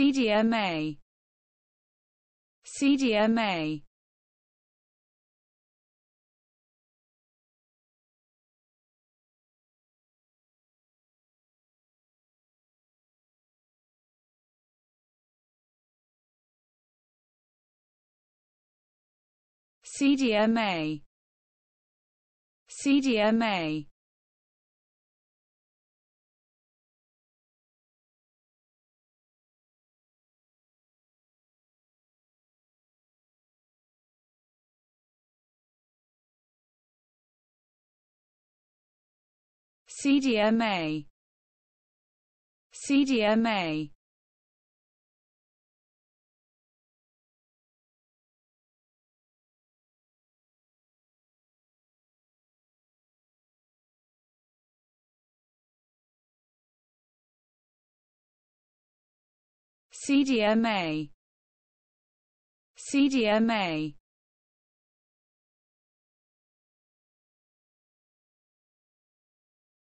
CDMA, CDMA. CDMA, CDMA. CDMA, CDMA. CDMA, CDMA.